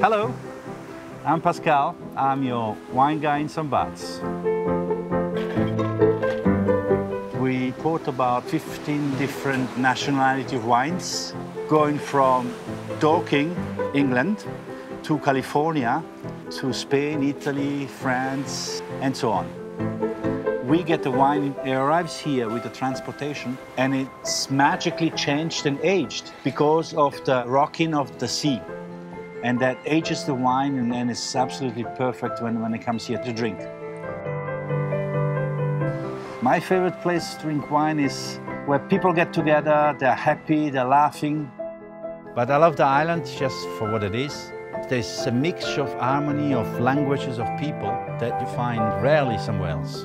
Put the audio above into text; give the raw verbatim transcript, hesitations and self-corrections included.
Hello, I'm Pascal. I'm your wine guy in Saint Barts. We bought about fifteen different nationality of wines, going from Dorking, England, to California, to Spain, Italy, France, and so on. We get the wine, it arrives here with the transportation, and it's magically changed and aged because of the rocking of the sea. And that ages the wine, and then it's absolutely perfect when, when it comes here to drink. My favorite place to drink wine is where people get together, they're happy, they're laughing. But I love the island just for what it is. There's a mix of harmony, of languages, of people that you find rarely somewhere else.